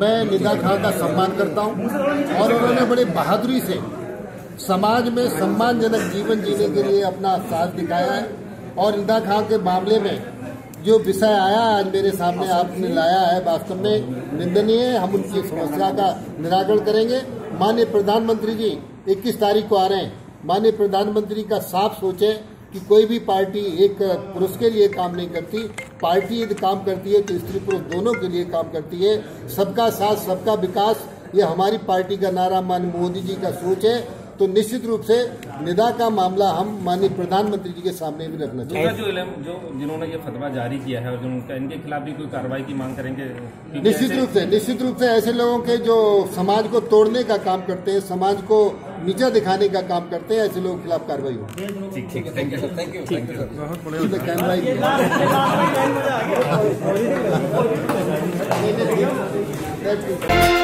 मैं निदा खान का सम्मान करता हूं और उन्होंने बड़ी बहादुरी से समाज में सम्मानजनक जीवन जीने के लिए अपना साथ दिखाया है। और निदा खान के मामले में जो विषय आया आज मेरे सामने आपने लाया है, वास्तव में निंदनीय है। हम उनकी समस्या का निराकरण करेंगे। माननीय प्रधानमंत्री जी 21 तारीख को आ रहे हैं, माननीय प्रधानमंत्री का साफ सोचे कि कोई भी पार्टी एक पुरुष के लिए काम नहीं करती, पार्टी यदि काम करती है तो स्त्री पुरुष दोनों के लिए काम करती है। सबका साथ सबका विकास, ये हमारी पार्टी का नारा माननीय मोदी जी का सोच है। तो निश्चित रूप से निदा का मामला हम माननीय प्रधानमंत्री जी के सामने भी रखना चाहिए। जो जिन्होंने ये फतवा जारी किया है और जिनका इनके खिलाफ भी कोई कार्रवाई की मांग करेंगे? निश्चित रूप से ऐसे लोगों के जो समाज को तोड़ने का काम करते हैं, समाज को नीचा दिखाने का काम करते हैं, ऐसे लोगों के खिलाफ कार्रवाई हो। ठीक, थैंक यू सर।